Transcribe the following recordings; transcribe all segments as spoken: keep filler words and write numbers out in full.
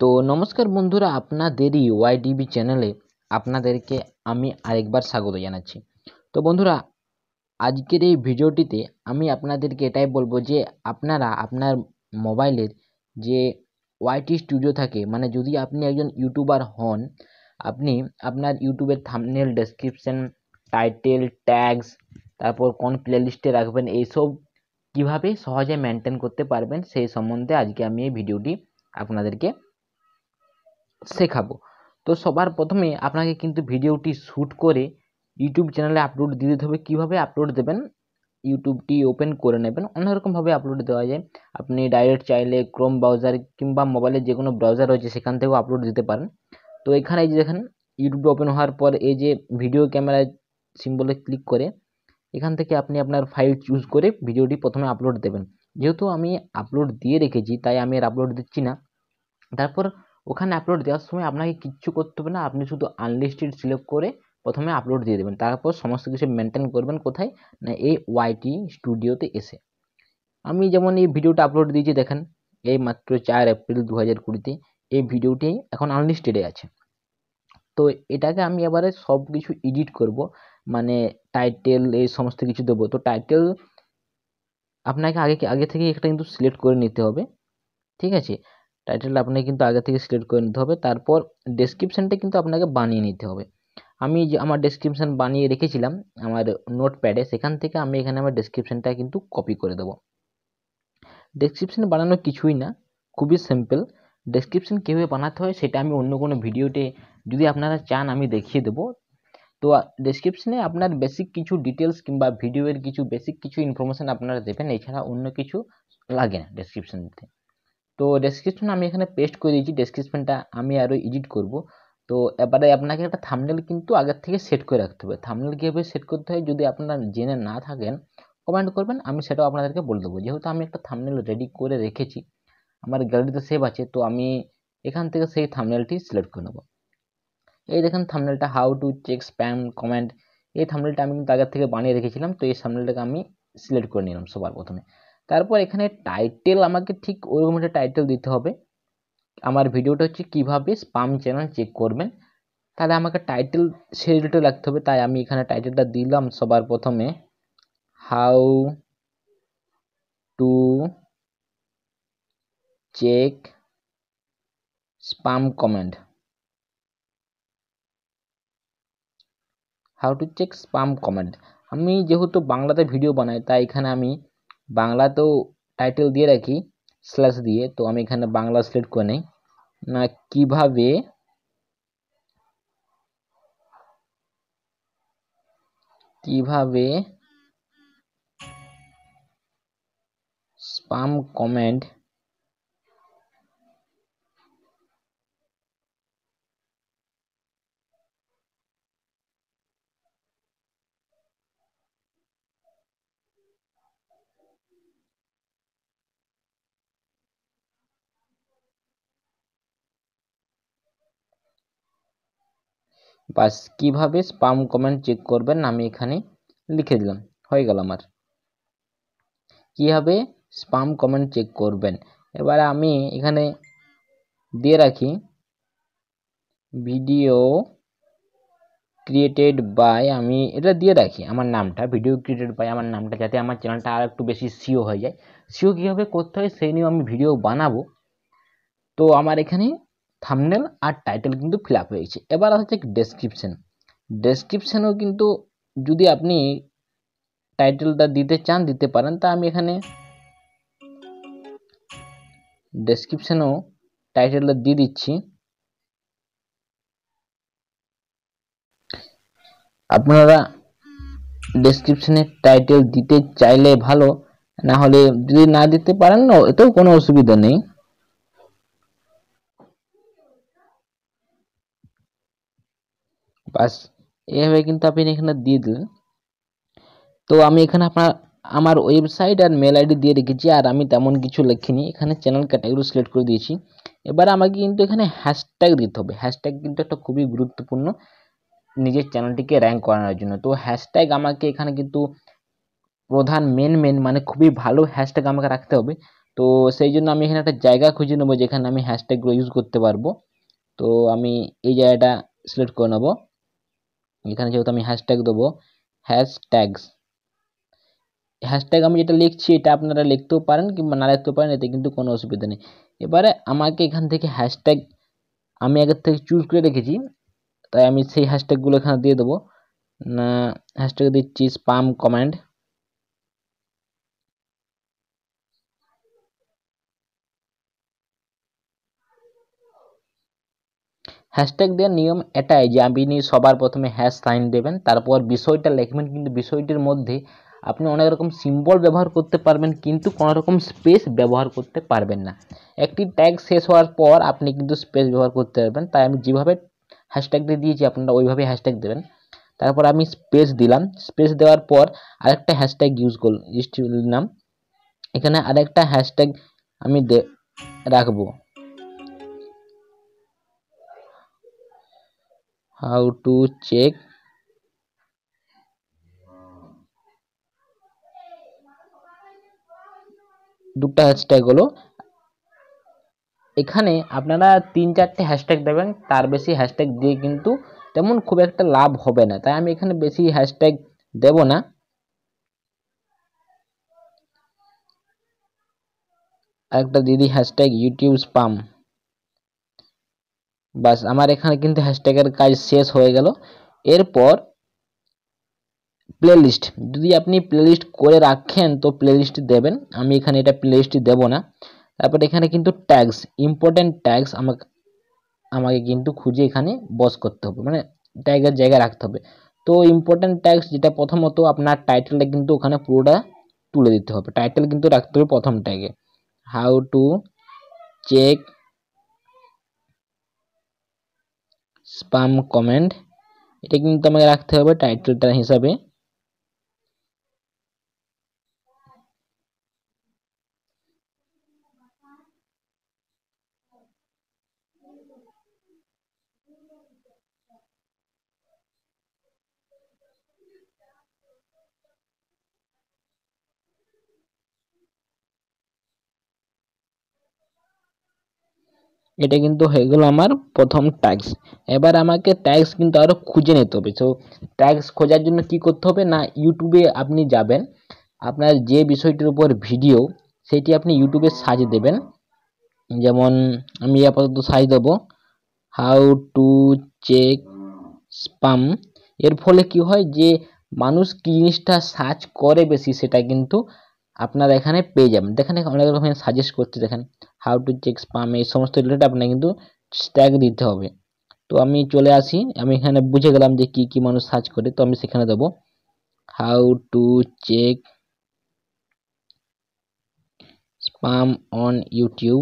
তো নমস্কার বন্ধুরা, আপনাদেরই ওয়াইটিবি চ্যানেলে আপনাদেরকে আমি আরেকবার স্বাগত জানাচ্ছি। তো বন্ধুরা, আজকের এই ভিডিওটিতে আমি আপনাদেরকে এটাই বলবো যে আপনারা আপনার মোবাইলের যে ওয়াইটি স্টুডিও থাকে, মানে যদি আপনি একজন ইউটিউবার হন, আপনি আপনার ইউটিউবের থাম্বনেল, ডেসক্রিপশন, টাইটেল, ট্যাগস, তারপর কোন প্লেলিস্টে রাখবেন, এইসব কীভাবে সহজে মেনটেন করতে পারবেন সেই সম্বন্ধে আজকে আমি এই ভিডিওটি আপনাদেরকে শেখাবো। তো সবার প্রথমে আপনাকে কিন্তু ভিডিওটি শ্যুট করে ইউটিউব চ্যানেলে আপলোড দিয়ে দিতে হবে। কীভাবে আপলোড দেবেন, ইউটিউবটি ওপেন করে নেবেন। অনেক রকমভাবে আপলোড দেওয়া যায়। আপনি ডাইরেক্ট চাইলে ক্রোম ব্রাউজার কিংবা মোবাইলের যে কোনো ব্রাউজার রয়েছে সেখান থেকেও আপলোড দিতে পারেন। তো এখানে এই যে দেখেন, ইউটিউব ওপেন হওয়ার পর এই যে ভিডিও ক্যামেরা সিম্বলে ক্লিক করে এখান থেকে আপনি আপনার ফাইল চুজ করে ভিডিওটি প্রথমে আপলোড দেবেন। যেহেতু আমি আপলোড দিয়ে রেখেছি তাই আমি আর আপলোড দিচ্ছি না। তারপর ওখানে আপলোড দেওয়ার সময় আপনাকে কিচ্ছু করতে হবে না, আপনি শুধু আনলিস্টেড সিলেক্ট করে প্রথমে আপলোড দিয়ে দেবেন। তারপর সমস্ত কিছু মেনটেন করবেন কোথায়, না এই ওয়াইটি স্টুডিওতে এসে। আমি যেমন এই ভিডিওটা আপলোড দিয়েছি, দেখেন এই মাত্র চার এপ্রিল দু হাজার কুড়িতে এই ভিডিওটি এখন আনলিস্টেডে আছে। তো এটাকে আমি এবারে সব কিছু এডিট করব, মানে টাইটেল এই সমস্ত কিছু দেবো। তো টাইটেল আপনাকে আগে আগে থেকে একটা কিন্তু সিলেক্ট করে নিতে হবে, ঠিক আছে? টাইটেল আপনাকে কিন্তু আগে থেকে সিলেক্ট করে নিতে হবে। তারপর ডেসক্রিপশানটা কিন্তু আপনাকে বানিয়ে নিতে হবে। আমি যে আমার ডেসক্রিপশান বানিয়ে রেখেছিলাম আমার নোটপ্যাডে, সেখান থেকে আমি এখানে আমার ডেসক্রিপশানটা কিন্তু কপি করে দেবো। ডেসক্রিপশান বানানো কিছুই না, খুবই সিম্পল। ডেসক্রিপশান কীভাবে বানাতে হয় সেটা আমি অন্য কোনো ভিডিওতে যদি আপনারা চান আমি দেখিয়ে দেবো। তো ডেসক্রিপশানে আপনার বেসিক কিছু ডিটেলস কিংবা ভিডিওয়ের কিছু বেসিক কিছু ইনফরমেশান আপনারা দেবেন, এছাড়া অন্য কিছু লাগে না ডেসক্রিপশান দিতে। তো ডেসক্রিপশান আমি এখানে পেস্ট করে দিয়েছি। ডেসক্রিপশানটা আমি আরও এডিট করব। তো এবারে আপনাকে একটা থাম্বনেল কিন্তু আগের থেকে সেট করে রাখতে হবে। থাম্বনেল কীভাবে সেট করতে হয় যদি আপনারা জেনে না থাকেন কমেন্ট করবেন, আমি সেটাও আপনাদেরকে বলে দেবো। যেহেতু আমি একটা থাম্বনেল রেডি করে রেখেছি, আমার গ্যালারিতে সেভ আছে, তো আমি এখান থেকে সেই থাম্বনেলটি সিলেক্ট করে নেব। এই দেখেন থাম্বনেলটা, how to check spam comment, এই থাম্বনেলটা আমি কিন্তু আগের থেকে বানিয়ে রেখেছিলাম। তো এই থাম্বনেলটাকে আমি সিলেক্ট করে নিলাম সবার প্রথমে। তারপর এখানে টাইটেল আমাকে ঠিক ওরকম একটা টাইটেল দিতে হবে। আমার ভিডিওটা হচ্ছে কীভাবে স্পাম চ্যানেল চেক করবেন, তাহলে আমাকে টাইটেল সে রিলেটেড রাখতে হবে। তাই আমি এখানে টাইটেলটা দিলাম সবার প্রথমে, how to check spam comment, how to check spam comment. আমি যেহেতু বাংলাতে ভিডিও বানাই তাই এখানে আমি বাংলাতেও টাইটেল দিয়ে রাখি স্ল্যাশ দিয়ে। তো আমি এখানে বাংলা সিলেক্ট করে নিই, না কিভাবে কিভাবে স্পাম কমেন্ট বাস কীভাবে স্পাম কমেন্ট চেক করবেন আমি এখানে লিখে দিলাম, হয়ে গেল আমার কীভাবে স্পাম কমেন্ট চেক করবেন। এবার আমি এখানে দিয়ে রাখি ভিডিও ক্রিয়েটেড বাই, আমি এটা দিয়ে রাখি আমার নামটা, ভিডিও ক্রিয়েটেড বাই আমার নামটা, যাতে আমার চ্যানেলটা আর একটু বেশি সিও হয়ে যায়। সিও কীভাবে করতে হয় সেই নিয়েও আমি ভিডিও বানাবো। তো আমার এখানে থাম্বনেল আর টাইটেল কিন্তু ফিল আপ হয়েছে। এবার হচ্ছে ডেসক্রিপশান। ডেসক্রিপশানেও কিন্তু যদি আপনি টাইটেলটা দিতে চান দিতে পারেন। তা আমি এখানে ডেসক্রিপশানেও টাইটেলটা দিয়ে দিচ্ছি। আপনারা ডেসক্রিপশানে টাইটেল দিতে চাইলে ভালো, না হলে যদি না দিতে পারেন এতেও কোনো অসুবিধা নেই। বাস এভাবে কিন্তু আপনি এখানে দিয়ে দিলেন। তো আমি এখানে আপনার আমার ওয়েবসাইট আর মেল আইডি দিয়ে রেখেছি, আর আমি তেমন কিছু লিখিনি। এখানে চ্যানেল ক্যাটাগরি সিলেক্ট করে দিয়েছি। এবার আমাকে কিন্তু এখানে হ্যাশট্যাগ দিতে হবে। হ্যাশট্যাগ কিন্তু একটা খুবই গুরুত্বপূর্ণ নিজের চ্যানেলটিকে র্যাঙ্ক করানোর জন্য। তো হ্যাশট্যাগ আমাকে এখানে কিন্তু প্রধান মেন মেন মানে খুবই ভালো হ্যাশট্যাগ আমাকে রাখতে হবে। তো সেই জন্য আমি এখানে একটা জায়গা খুঁজে নেব যেখানে আমি হ্যাশট্যাগগুলো ইউজ করতে পারবো। তো আমি এই জায়গাটা সিলেক্ট করে নেব। এখানে যেহেতু আমি হ্যাশট্যাগ দেবো, হ্যাশট্যাগস, হ্যাশট্যাগ আমি যেটা লিখছি এটা আপনারা লিখতেও পারেন কিংবা না লিখতেও পারেন, এতে কিন্তু কোনো অসুবিধা নেই। এবারে আমাকে এখান থেকে হ্যাশট্যাগ আমি আগের থেকে চুজ করে রেখেছি, তাই আমি সেই হ্যাশট্যাগগুলো এখানে দিয়ে দেবো। হ্যাশট্যাগ দিচ্ছি স্পাম কমেন্ট, হ্যাশট্যাগ দেওয়ার নিয়ম এটাই যে আপনি সবার প্রথমে হ্যাশ সাইন দেবেন, তারপর বিষয়টা লিখবেন, কিন্তু বিষয়টির মধ্যে আপনি অনেক রকম সিম্বল ব্যবহার করতে পারবেন কিন্তু কোনো রকম স্পেস ব্যবহার করতে পারবেন না। একটি ট্যাগ শেষ হওয়ার পর আপনি কিন্তু স্পেস ব্যবহার করতে পারবেন, তাই আমি যেভাবে হ্যাশট্যাগটি দিয়েছি আপনারা ওইভাবে হ্যাশট্যাগ দেবেন। তারপর আমি স্পেস দিলাম, স্পেস দেওয়ার পর আরেকটা হ্যাশট্যাগ ইউজ করলাম, নাম এখানে আরেকটা হ্যাশট্যাগ আমি রাখবো, how to check দুটো হ্যাশট্যাগ হলো। এখানে আপনারা তিন চারটে হ্যাশট্যাগ দেবেন, তার বেশি হ্যাশট্যাগ দিয়ে কিন্তু তেমন খুব একটা লাভ হবে না, তাই আমি এখানে বেশি হ্যাশট্যাগ দেব না। একটা দিদি হ্যাশট্যাগ ইউটিউব স্পাম, বাস আমার এখানে কিন্তু হ্যাশট্যাগের কাজ শেষ হয়ে গেল। এরপর প্লেলিস্ট, যদি আপনি প্লেলিস্ট করে রাখেন তো প্লেলিস্ট দেবেন, আমি এখানে এটা প্লেলিস্ট দেব না। তারপর এখানে কিন্তু ট্যাগস, ইম্পর্টেন্ট ট্যাগস আমাকে আমাকে কিন্তু খুঁজে এখানে বস করতে হবে, মানে ট্যাগের জায়গায় রাখতে হবে। তো ইম্পর্টেন্ট ট্যাগস যেটা প্রথমত আপনার টাইটেলটা কিন্তু ওখানে পুরোটা তুলে দিতে হবে, টাইটেল কিন্তু রাখতে হবে প্রথম ট্যাগে, how to check spam comment, এটা কিন্তু আমাকে রাখতে হবে টাইটেলটা হিসাবে। এটা কিন্তু হয়ে গেল আমার প্রথম ট্যাগস। এবার আমাকে ট্যাগস কিন্তু আরও খুঁজে নিতে হবে। তো ট্যাগস খোঁজার জন্য কি করতে হবে না, ইউটিউবে আপনি যাবেন, আপনার যে বিষয়টির উপর ভিডিও সেটি আপনি ইউটিউবে সার্চ দেবেন। যেমন আমি আপাতত সার্চ দেবো হাউ টু চেক স্পাম, এর ফলে কি হয় যে মানুষ কি জিনিসটা সার্চ করে বেশি সেটা কিন্তু আপনারা এখানে পেয়ে যাবেন। দেখেন অনেক রকম সাজেস্ট করতে, দেখেন হাউ টু চেক স্পাম, এই সমস্ত রিলেটেড আপনাকে কিন্তু ট্যাগ দিতে হবে। তো আমি চলে আসি, আমি এখানে বুঝে গেলাম যে কি কি মানুষ সার্চ করে, তো আমি সেখানে দেবো how to check spam on YouTube.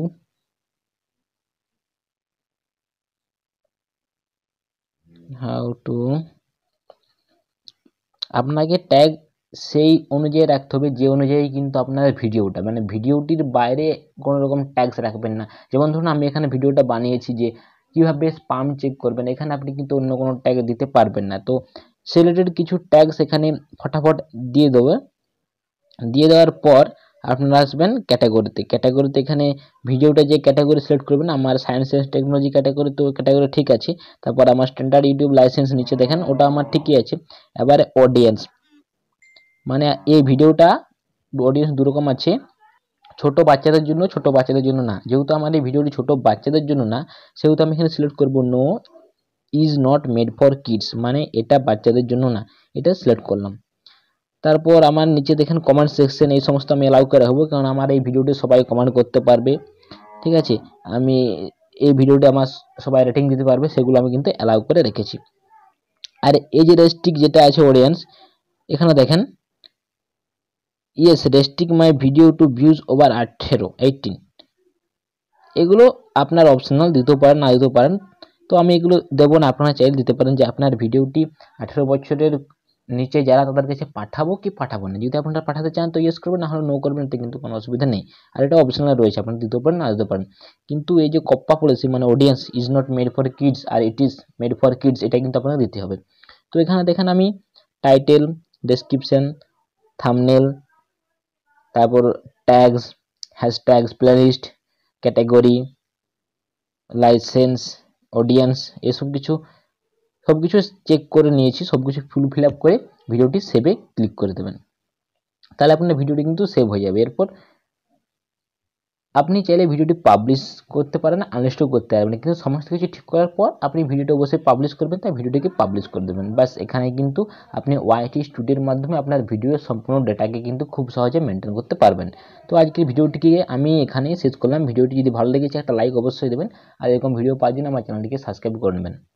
How to, আপনাকে ট্যাগ সেই অনুযায়ী রাখতে হবে যে অনুযায়ী কিন্তু আপনার ভিডিওটা, মানে ভিডিওটির বাইরে কোনো রকম ট্যাগস রাখবেন না। যেমন ধরুন আমি এখানে ভিডিওটা বানিয়েছি যে কীভাবে স্পাম চেক করবেন, এখানে আপনি কিন্তু অন্য কোনো ট্যাগ দিতে পারবেন না। তো সে রিলেটেড কিছু ট্যাগস এখানে ফটাফট দিয়ে দেবে। দিয়ে দেওয়ার পর আপনারা আসবেন ক্যাটাগরিতে, ক্যাটাগরিতে এখানে ভিডিওটা যে ক্যাটাগরি সিলেক্ট করবেন, আমার সায়েন্স অ্যান্ড টেকনোলজি ক্যাটাগরি, তো ক্যাটাগরি ঠিক আছে। তারপর আমার স্ট্যান্ডার্ড ইউটিউব লাইসেন্স নিচে দেখেন ওটা আমার ঠিকই আছে। এবারে অডিয়েন্স, মানে এই ভিডিওটা অডিয়েন্স দুরকম আছে, ছোট বাচ্চাদের জন্য, ছোট বাচ্চাদের জন্য না। যেহেতু আমার এই ভিডিওটি ছোট বাচ্চাদের জন্য না, সেহেতু আমি এখানে সিলেক্ট করব no is not made for kids, মানে এটা বাচ্চাদের জন্য না, এটা সিলেক্ট করলাম। তারপর আমার নিচে দেখেন কমেন্ট সেকশন, এই সমস্ত আমি অ্যালাউ করে রাখবো, কারণ আমার এই ভিডিওটি সবাই কমেন্ট করতে পারবে, ঠিক আছে। আমি এই ভিডিওটি আমার সবাই রেটিং দিতে পারবে, সেগুলো আমি কিন্তু অ্যালাউ করে রেখেছি। আর এই যে রেস্ট্রিক্ট যেটা আছে অডিয়েন্স, এখানে দেখেন yes restrict my video to views over আঠেরো এইটিন, এগুলো আপনার অপশনাল, দিতেও পারেন না দিতেও পারেন। তো আমি এগুলো দেবো না, আপনারা চাইলে দিতে পারেন যে আপনার ভিডিওটি আঠেরো বছরের নিচে যারা তাদের কাছে পাঠাবো কি পাঠাবো না। যদি আপনারা পাঠাতে চান তো ইয়েস করবেন, না হলে নো করবেন, এতে কিন্তু কোনো অসুবিধা নেই। আর এটা অপশনাল রয়েছে, আপনারা দিতেও পারেন না দিতে পারেন। কিন্তু এই যে কপ্পা পলিসি, মানে audience is not made for kids আর it is made for kids, এটা কিন্তু আপনাকে দিতে হবে। তো এখানে দেখেন আমি টাইটেল, ডেসক্রিপশন, থাম্বনেল, তারপর tags, hashtags, playlist, category, license, audience, ये सब किचु सब किचु चेक करे नियेछी, सब किचु फुल फिल आप करे भिडियोटी सेवे क्लिक कर देवें। ताहले आपनार भिडियोटी किन्तु सेव हो जाबे। एरपर আপনি চাইলে ভিডিওটি পাবলিশ করতে পারেন, আনলিস্টও করতে পারেন, কিন্তু সমস্ত কিছু ঠিক করার পর আপনি ভিডিওটা অবশ্যই পাবলিশ করবেন, তাই ভিডিওটিকে পাবলিশ করে দেবেন। বাস এখানে কিন্তু আপনি ওয়াইটি স্টুডিওর মাধ্যমে আপনার ভিডিওর সম্পূর্ণ ডেটাকে কিন্তু খুব সহজে মেইনটেইন করতে পারবেন। তো আজকের ভিডিওটিকে আমি এখানেই শেষ করলাম। ভিডিওটি যদি ভালো লেগেছে একটা লাইক অবশ্যই দেবেন, আর এরকম ভিডিও পাওয়ার জন্য আমার চ্যানেলটিকে সাবস্ক্রাইব করে নেবেন।